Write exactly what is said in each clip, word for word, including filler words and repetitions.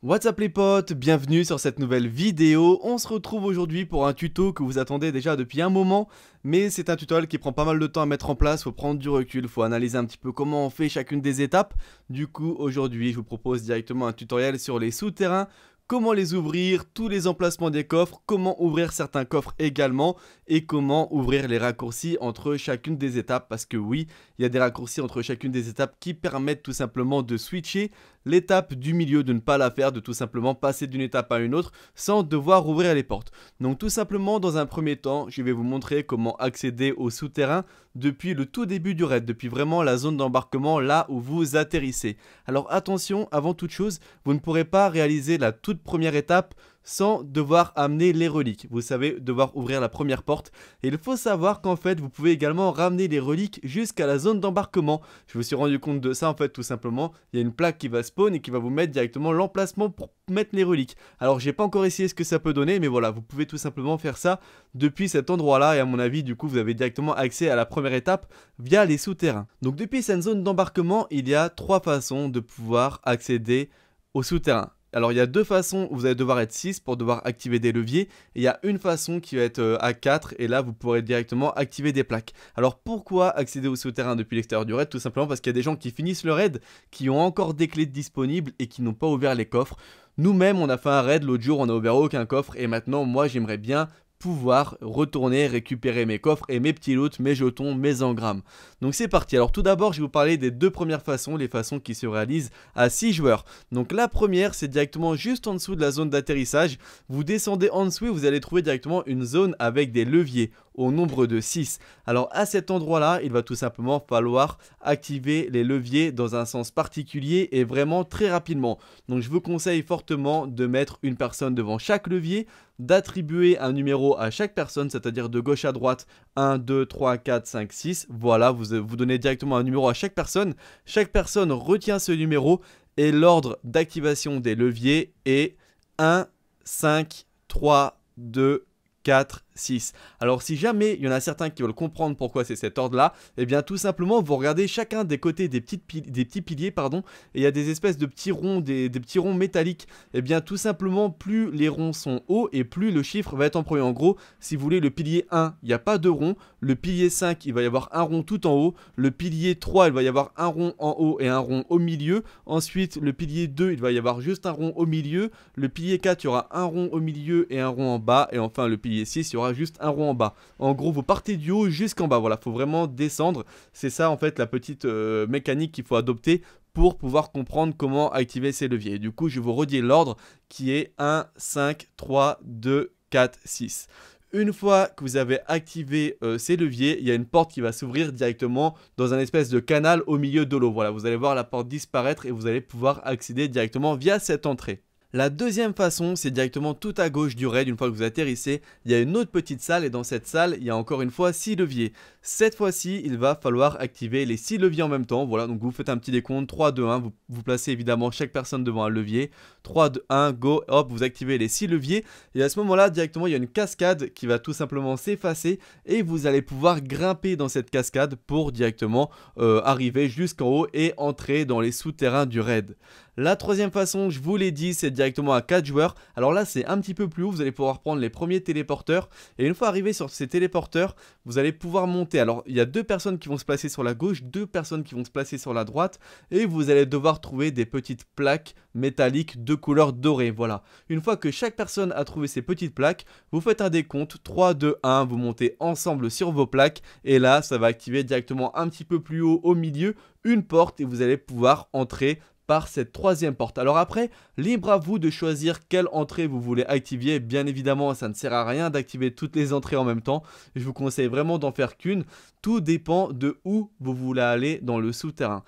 What's up les potes, bienvenue sur cette nouvelle vidéo. On se retrouve aujourd'hui pour un tuto que vous attendez déjà depuis un moment, mais c'est un tutoriel qui prend pas mal de temps à mettre en place, faut prendre du recul, faut analyser un petit peu comment on fait chacune des étapes. Du coup aujourd'hui je vous propose directement un tutoriel sur les souterrains, comment les ouvrir, tous les emplacements des coffres, comment ouvrir certains coffres également et comment ouvrir les raccourcis entre chacune des étapes, parce que oui, il y a des raccourcis entre chacune des étapes qui permettent tout simplement de switcher l'étape du milieu, de ne pas la faire, de tout simplement passer d'une étape à une autre sans devoir ouvrir les portes. Donc tout simplement dans un premier temps, je vais vous montrer comment accéder au souterrain depuis le tout début du raid, depuis vraiment la zone d'embarquement là où vous atterrissez. Alors attention, avant toute chose, vous ne pourrez pas réaliser la toute première étape sans devoir amener les reliques. Vous savez, devoir ouvrir la première porte. Et il faut savoir qu'en fait, vous pouvez également ramener les reliques jusqu'à la zone d'embarquement. Je me suis rendu compte de ça en fait, tout simplement. Il y a une plaque qui va spawn et qui va vous mettre directement l'emplacement pour mettre les reliques. Alors, j'ai pas encore essayé ce que ça peut donner, mais voilà, vous pouvez tout simplement faire ça depuis cet endroit-là. Et à mon avis, du coup, vous avez directement accès à la première étape via les souterrains. Donc, depuis cette zone d'embarquement, il y a trois façons de pouvoir accéder aux souterrains. Alors il y a deux façons où vous allez devoir être six pour devoir activer des leviers, et il y a une façon qui va être euh, à quatre et là vous pourrez directement activer des plaques. Alors pourquoi accéder au souterrain depuis l'extérieur du raid? Tout simplement parce qu'il y a des gens qui finissent le raid, qui ont encore des clés disponibles et qui n'ont pas ouvert les coffres. Nous-mêmes on a fait un raid l'autre jour, on n'a ouvert aucun coffre et maintenant moi j'aimerais bien pouvoir retourner récupérer mes coffres et mes petits loots, mes jetons, mes engrammes. Donc c'est parti. Alors tout d'abord je vais vous parler des deux premières façons, les façons qui se réalisent à six joueurs. Donc la première c'est directement juste en dessous de la zone d'atterrissage, vous descendez en dessous et vous allez trouver directement une zone avec des leviers au nombre de six. Alors à cet endroit là il va tout simplement falloir activer les leviers dans un sens particulier et vraiment très rapidement. Donc je vous conseille fortement de mettre une personne devant chaque levier, d'attribuer un numéro à chaque personne, c'est-à-dire de gauche à droite, un, deux, trois, quatre, cinq, six. Voilà, vous, vous donnez directement un numéro à chaque personne. Chaque personne retient ce numéro et l'ordre d'activation des leviers est un, cinq, trois, deux, quatre, six. Alors si jamais il y en a certains qui veulent comprendre pourquoi c'est cet ordre là, et eh bien tout simplement vous regardez chacun des côtés des, petites pil des petits piliers pardon, et il y a des espèces de petits ronds, des, des petits ronds métalliques. Et eh bien tout simplement plus les ronds sont hauts et plus le chiffre va être en premier. En gros si vous voulez le pilier un il n'y a pas de rond, le pilier cinq il va y avoir un rond tout en haut, le pilier trois il va y avoir un rond en haut et un rond au milieu, ensuite le pilier deux il va y avoir juste un rond au milieu, le pilier quatre il y aura un rond au milieu et un rond en bas, et enfin le pilier six il y aura juste un rond en bas. En gros vous partez du haut jusqu'en bas, voilà, faut vraiment descendre. C'est ça en fait la petite euh, mécanique qu'il faut adopter pour pouvoir comprendre comment activer ces leviers. Et du coup je vous redis l'ordre qui est un, cinq, trois, deux, quatre, six. Une fois que vous avez activé euh, ces leviers, il y a une porte qui va s'ouvrir directement dans un espèce de canal au milieu de l'eau. Voilà, vous allez voir la porte disparaître et vous allez pouvoir accéder directement via cette entrée. La deuxième façon, c'est directement tout à gauche du raid. Une fois que vous atterrissez, il y a une autre petite salle et dans cette salle, il y a encore une fois six leviers. Cette fois-ci, il va falloir activer les six leviers en même temps. Voilà, donc vous faites un petit décompte, trois, deux, un, vous, vous placez évidemment chaque personne devant un levier. trois, deux, un, go, hop, vous activez les six leviers. Et à ce moment-là, directement, il y a une cascade qui va tout simplement s'effacer et vous allez pouvoir grimper dans cette cascade pour directement euh, arriver jusqu'en haut et entrer dans les souterrains du raid. La troisième façon, je vous l'ai dit, c'est directement à quatre joueurs. Alors là, c'est un petit peu plus haut, vous allez pouvoir prendre les premiers téléporteurs. Et une fois arrivé sur ces téléporteurs, vous allez pouvoir monter. Alors, il y a deux personnes qui vont se placer sur la gauche, deux personnes qui vont se placer sur la droite. Et vous allez devoir trouver des petites plaques métalliques de couleur dorée, voilà. Une fois que chaque personne a trouvé ses petites plaques, vous faites un décompte, trois, deux, un, vous montez ensemble sur vos plaques. Et là, ça va activer directement un petit peu plus haut au milieu, une porte et vous allez pouvoir entrer par cette troisième porte. Alors après, libre à vous de choisir quelle entrée vous voulez activer. Bien évidemment, ça ne sert à rien d'activer toutes les entrées en même temps. Je vous conseille vraiment d'en faire qu'une. Tout dépend de où vous voulez aller dans le souterrain.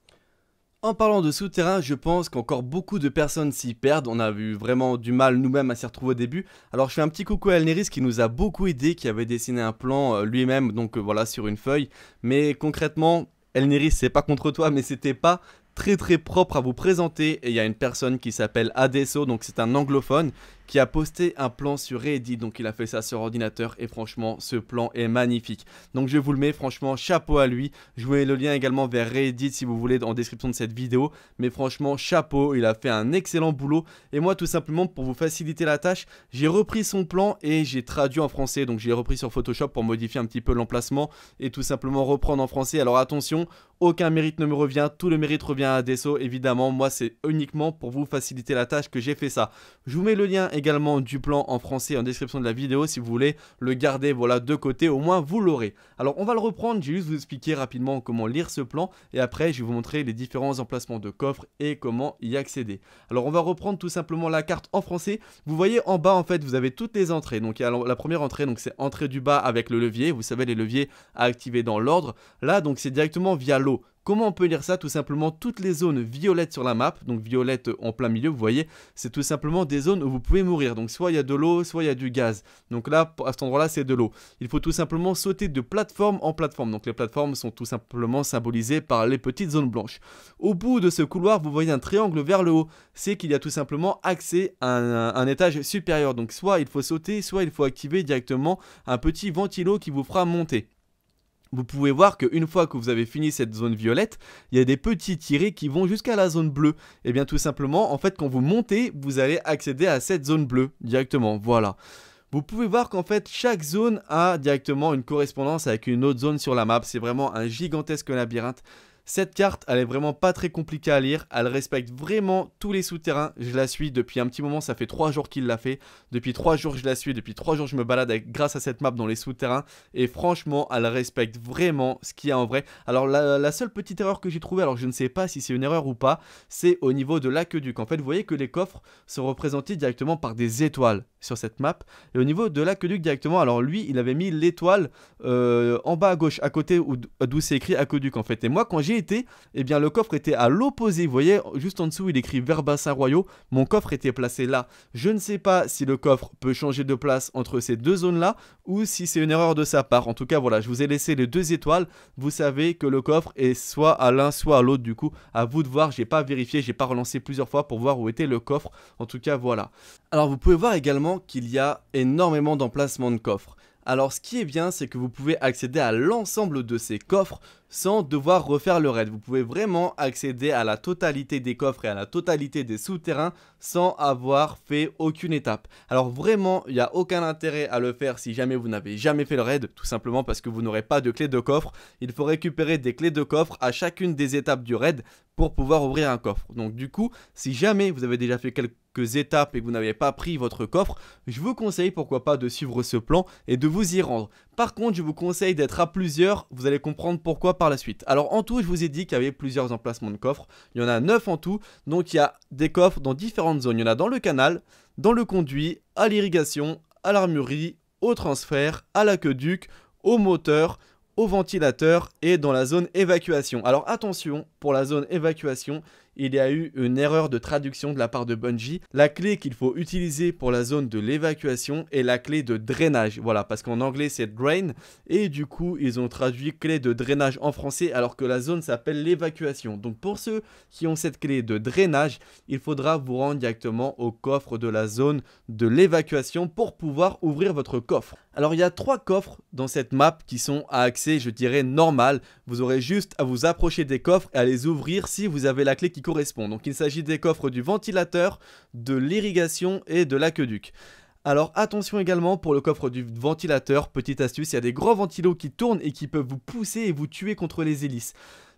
En parlant de souterrain, je pense qu'encore beaucoup de personnes s'y perdent. On a eu vraiment du mal nous-mêmes à s'y retrouver au début. Alors je fais un petit coucou à Elneris qui nous a beaucoup aidé, qui avait dessiné un plan lui-même, donc euh, voilà, sur une feuille. Mais concrètement, Elneris, c'est pas contre toi, mais c'était pas très très propre à vous présenter, et il y a une personne qui s'appelle Adesso, donc c'est un anglophone qui a posté un plan sur Reddit. Donc il a fait ça sur ordinateur et franchement ce plan est magnifique. Donc je vous le mets, franchement chapeau à lui. Je vous mets le lien également vers Reddit si vous voulez en description de cette vidéo. Mais franchement chapeau, il a fait un excellent boulot. Et moi tout simplement pour vous faciliter la tâche, j'ai repris son plan et j'ai traduit en français. Donc j'ai repris sur Photoshop pour modifier un petit peu l'emplacement et tout simplement reprendre en français. Alors attention, aucun mérite ne me revient, tout le mérite revient à Adesso évidemment, moi c'est uniquement pour vous faciliter la tâche que j'ai fait ça. Je vous mets le lien également du plan en français en description de la vidéo si vous voulez le garder, voilà, de côté, au moins vous l'aurez. Alors on va le reprendre, je vais juste vous expliquer rapidement comment lire ce plan et après je vais vous montrer les différents emplacements de coffres et comment y accéder. Alors on va reprendre tout simplement la carte en français, vous voyez en bas en fait vous avez toutes les entrées, donc il y a la première entrée, donc c'est entrée du bas avec le levier, vous savez les leviers à activer dans l'ordre, là donc c'est directement via l'eau. Comment on peut lire ça? Tout simplement toutes les zones violettes sur la map, donc violette en plein milieu, vous voyez, c'est tout simplement des zones où vous pouvez mourir. Donc soit il y a de l'eau, soit il y a du gaz. Donc là, à cet endroit-là, c'est de l'eau. Il faut tout simplement sauter de plateforme en plateforme. Donc les plateformes sont tout simplement symbolisées par les petites zones blanches. Au bout de ce couloir, vous voyez un triangle vers le haut. C'est qu'il y a tout simplement accès à un, un étage supérieur. Donc soit il faut sauter, soit il faut activer directement un petit ventilo qui vous fera monter. Vous pouvez voir qu'une fois que vous avez fini cette zone violette, il y a des petits tirés qui vont jusqu'à la zone bleue. Et bien tout simplement, en fait, quand vous montez, vous allez accéder à cette zone bleue directement, voilà. Vous pouvez voir qu'en fait chaque zone a directement une correspondance avec une autre zone sur la map, c'est vraiment un gigantesque labyrinthe. Cette carte, elle est vraiment pas très compliquée à lire, elle respecte vraiment tous les souterrains, je la suis depuis un petit moment, ça fait trois jours qu'il l'a fait, depuis trois jours je la suis, depuis trois jours je me balade avec, grâce à cette map dans les souterrains, et franchement, elle respecte vraiment ce qu'il y a en vrai. Alors la, la seule petite erreur que j'ai trouvée, alors je ne sais pas si c'est une erreur ou pas, c'est au niveau de l'aqueduc. En fait, vous voyez que les coffres sont représentés directement par des étoiles sur cette map, et au niveau de l'aqueduc directement, alors lui, il avait mis l'étoile euh, en bas à gauche, à côté d'où c'est écrit aqueduc en fait, et moi quand j'ai et eh bien le coffre était à l'opposé, vous voyez juste en dessous il écrit vers bassin royaux, mon coffre était placé là. Je ne sais pas si le coffre peut changer de place entre ces deux zones là ou si c'est une erreur de sa part. En tout cas voilà, je vous ai laissé les deux étoiles, vous savez que le coffre est soit à l'un soit à l'autre, du coup à vous de voir, j'ai pas vérifié, j'ai pas relancé plusieurs fois pour voir où était le coffre, en tout cas voilà. Alors vous pouvez voir également qu'il y a énormément d'emplacements de coffres. Alors ce qui est bien, c'est que vous pouvez accéder à l'ensemble de ces coffres sans devoir refaire le raid. Vous pouvez vraiment accéder à la totalité des coffres et à la totalité des souterrains sans avoir fait aucune étape. Alors vraiment, il n'y a aucun intérêt à le faire si jamais vous n'avez jamais fait le raid, tout simplement parce que vous n'aurez pas de clé de coffre. Il faut récupérer des clés de coffre à chacune des étapes du raid pour pouvoir ouvrir un coffre. Donc du coup, si jamais vous avez déjà fait quelques étapes et que vous n'avez pas pris votre coffre, je vous conseille pourquoi pas de suivre ce plan et de vous y rendre. Par contre, je vous conseille d'être à plusieurs, vous allez comprendre pourquoi par la suite. Alors en tout, je vous ai dit qu'il y avait plusieurs emplacements de coffres, il y en a neuf en tout, donc il y a des coffres dans différentes zones, il y en a dans le canal, dans le conduit, à l'irrigation, à l'armurerie, au transfert, à l'aqueduc, au moteur, au ventilateur et dans la zone évacuation. Alors attention, pour la zone évacuation, il y a eu une erreur de traduction de la part de Bungie. La clé qu'il faut utiliser pour la zone de l'évacuation est la clé de drainage. Voilà, parce qu'en anglais c'est drain et du coup ils ont traduit clé de drainage en français alors que la zone s'appelle l'évacuation. Donc pour ceux qui ont cette clé de drainage, il faudra vous rendre directement au coffre de la zone de l'évacuation pour pouvoir ouvrir votre coffre. Alors il y a trois coffres dans cette map qui sont à accès, je dirais, normal. Vous aurez juste à vous approcher des coffres et à les ouvrir si vous avez la clé qui correspond. Donc il s'agit des coffres du ventilateur, de l'irrigation et de l'aqueduc. Alors attention également pour le coffre du ventilateur, petite astuce, il y a des gros ventilos qui tournent et qui peuvent vous pousser et vous tuer contre les hélices.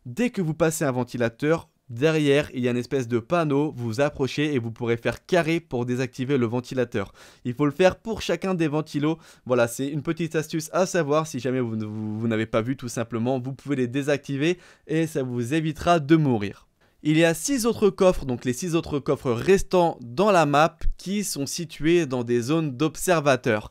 Dès que vous passez un ventilateur, derrière, il y a une espèce de panneau, vous vous approchez et vous pourrez faire carré pour désactiver le ventilateur. Il faut le faire pour chacun des ventilos. Voilà, c'est une petite astuce à savoir. Si jamais vous, vous, vous n'avez pas vu, tout simplement, vous pouvez les désactiver et ça vous évitera de mourir. Il y a six autres coffres, donc les six autres coffres restants dans la map qui sont situés dans des zones d'observateurs.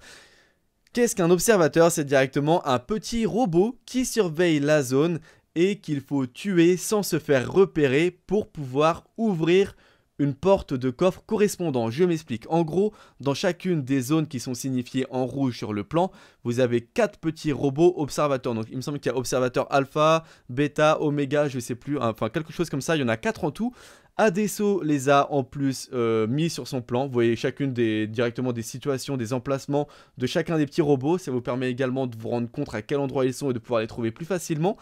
Qu'est-ce qu'un observateur? C'est directement un petit robot qui surveille la zone et qu'il faut tuer sans se faire repérer pour pouvoir ouvrir une porte de coffre correspondant. Je m'explique. En gros, dans chacune des zones qui sont signifiées en rouge sur le plan, vous avez quatre petits robots observateurs. Donc il me semble qu'il y a observateur alpha, bêta, oméga, je sais plus, hein, enfin quelque chose comme ça, il y en a quatre en tout. Adesso les a en plus euh, mis sur son plan. Vous voyez chacune des, directement des situations, des emplacements de chacun des petits robots. Ça vous permet également de vous rendre compte à quel endroit ils sont et de pouvoir les trouver plus facilement.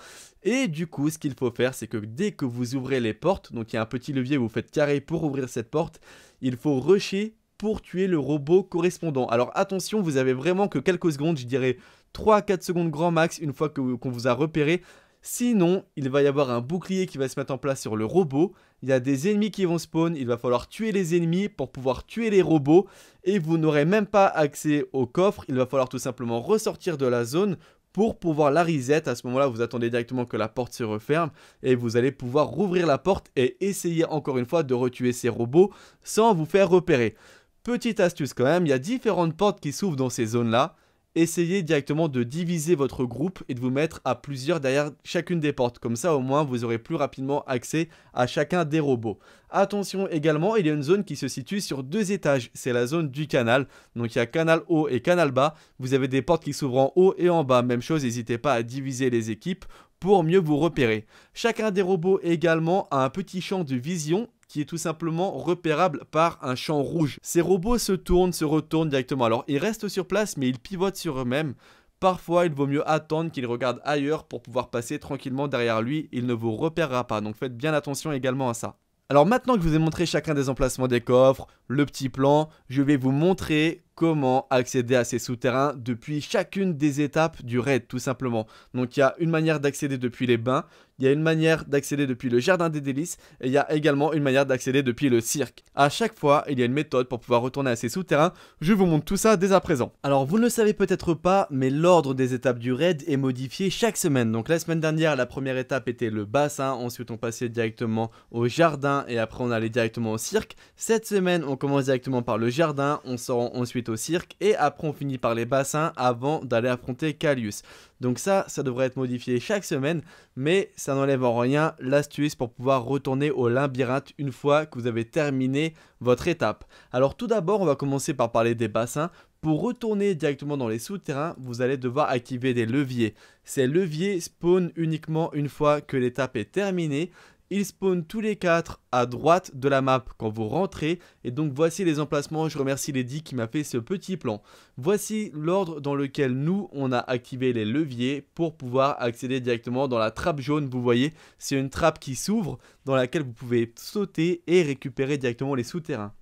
Et du coup, ce qu'il faut faire, c'est que dès que vous ouvrez les portes, donc il y a un petit levier où vous faites carré pour ouvrir cette porte, il faut rusher pour tuer le robot correspondant. Alors attention, vous avez vraiment que quelques secondes, je dirais trois à quatre secondes grand max une fois que qu'on vous a repéré. Sinon, il va y avoir un bouclier qui va se mettre en place sur le robot. Il y a des ennemis qui vont spawn, il va falloir tuer les ennemis pour pouvoir tuer les robots. Et vous n'aurez même pas accès au coffre, il va falloir tout simplement ressortir de la zone pour pouvoir la reset. À ce moment-là, vous attendez directement que la porte se referme et vous allez pouvoir rouvrir la porte et essayer encore une fois de retuer ces robots sans vous faire repérer. Petite astuce quand même, il y a différentes portes qui s'ouvrent dans ces zones-là. Essayez directement de diviser votre groupe et de vous mettre à plusieurs derrière chacune des portes. Comme ça, au moins, vous aurez plus rapidement accès à chacun des robots. Attention également, il y a une zone qui se situe sur deux étages. C'est la zone du canal. Donc, il y a canal haut et canal bas. Vous avez des portes qui s'ouvrent en haut et en bas. Même chose, n'hésitez pas à diviser les équipes pour mieux vous repérer. Chacun des robots également a un petit champ de vision qui est tout simplement repérable par un champ rouge. Ces robots se tournent, se retournent directement. Alors ils restent sur place mais ils pivotent sur eux-mêmes. Parfois il vaut mieux attendre qu'ils regardent ailleurs pour pouvoir passer tranquillement derrière lui. Il ne vous repérera pas, donc faites bien attention également à ça. Alors maintenant que je vous ai montré chacun des emplacements des coffres, le petit plan, je vais vous montrer comment accéder à ces souterrains depuis chacune des étapes du raid, tout simplement. Donc il y a une manière d'accéder depuis les bains, il y a une manière d'accéder depuis le jardin des délices, et il y a également une manière d'accéder depuis le cirque. À chaque fois, il y a une méthode pour pouvoir retourner à ces souterrains, je vous montre tout ça dès à présent. Alors vous ne le savez peut-être pas, mais l'ordre des étapes du raid est modifié chaque semaine. Donc la semaine dernière, la première étape était le bassin, ensuite on passait directement au jardin, et après on allait directement au cirque. Cette semaine, on commence directement par le jardin, on sort ensuite au cirque et après on finit par les bassins avant d'aller affronter Calius. Donc ça, ça devrait être modifié chaque semaine, mais ça n'enlève en rien l'astuce pour pouvoir retourner au labyrinthe une fois que vous avez terminé votre étape. Alors tout d'abord, on va commencer par parler des bassins. Pour retourner directement dans les souterrains, vous allez devoir activer des leviers. Ces leviers spawnent uniquement une fois que l'étape est terminée. Ils spawnent tous les quatre à droite de la map quand vous rentrez. Et donc voici les emplacements, je remercie Lady qui m'a fait ce petit plan. Voici l'ordre dans lequel nous on a activé les leviers pour pouvoir accéder directement dans la trappe jaune. Vous voyez, c'est une trappe qui s'ouvre dans laquelle vous pouvez sauter et récupérer directement les souterrains.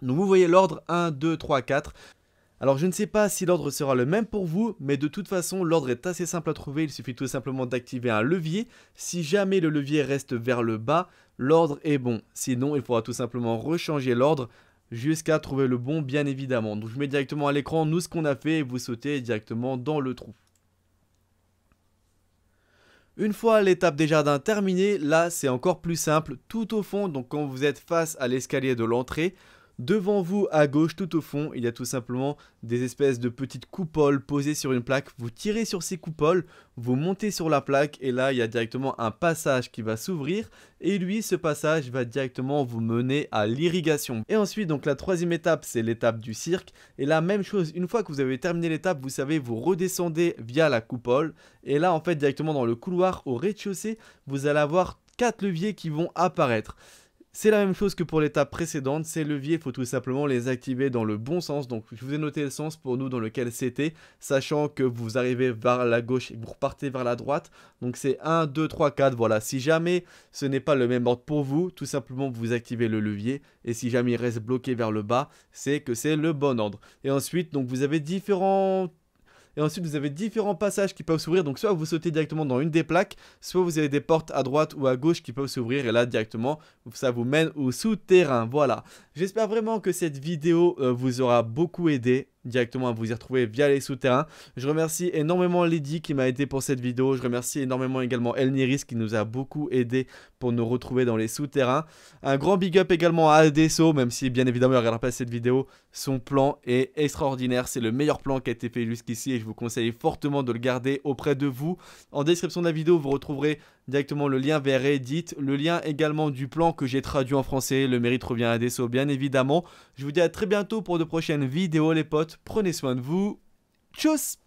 Donc vous voyez l'ordre un, deux, trois, quatre. Alors je ne sais pas si l'ordre sera le même pour vous, mais de toute façon l'ordre est assez simple à trouver, il suffit tout simplement d'activer un levier. Si jamais le levier reste vers le bas, l'ordre est bon, sinon il faudra tout simplement rechanger l'ordre jusqu'à trouver le bon bien évidemment. Donc je mets directement à l'écran nous ce qu'on a fait et vous sautez directement dans le trou. Une fois l'étape des jardins terminée, là c'est encore plus simple, tout au fond, donc quand vous êtes face à l'escalier de l'entrée, devant vous, à gauche, tout au fond, il y a tout simplement des espèces de petites coupoles posées sur une plaque. Vous tirez sur ces coupoles, vous montez sur la plaque et là, il y a directement un passage qui va s'ouvrir. Et lui, ce passage va directement vous mener à l'irrigation. Et ensuite, donc la troisième étape, c'est l'étape du cirque. Et la même chose, une fois que vous avez terminé l'étape, vous savez, vous redescendez via la coupole. Et là, en fait, directement dans le couloir au rez-de-chaussée, vous allez avoir quatre leviers qui vont apparaître. C'est la même chose que pour l'étape précédente, ces leviers, il faut tout simplement les activer dans le bon sens. Donc je vous ai noté le sens pour nous dans lequel c'était, sachant que vous arrivez vers la gauche et vous repartez vers la droite. Donc c'est un, deux, trois, quatre, voilà. Si jamais ce n'est pas le même ordre pour vous, tout simplement vous activez le levier. Et si jamais il reste bloqué vers le bas, c'est que c'est le bon ordre. Et ensuite, donc vous avez différents... Et ensuite vous avez différents passages qui peuvent s'ouvrir, donc soit vous sautez directement dans une des plaques, soit vous avez des portes à droite ou à gauche qui peuvent s'ouvrir et là directement ça vous mène au souterrain, voilà. J'espère vraiment que cette vidéo euh, vous aura beaucoup aidé directement à vous y retrouver via les souterrains. Je remercie énormément Lydie qui m'a aidé pour cette vidéo. Je remercie énormément également Elneris qui nous a beaucoup aidé pour nous retrouver dans les souterrains. Un grand big up également à Adesso, même si bien évidemment il ne regardera pas cette vidéo. Son plan est extraordinaire. C'est le meilleur plan qui a été fait jusqu'ici et je vous conseille fortement de le garder auprès de vous. En description de la vidéo, vous retrouverez directement le lien vers Reddit, le lien également du plan que j'ai traduit en français. Le mérite revient à Adesso bien évidemment. Je vous dis à très bientôt pour de prochaines vidéos les potes. Prenez soin de vous. Tchuss!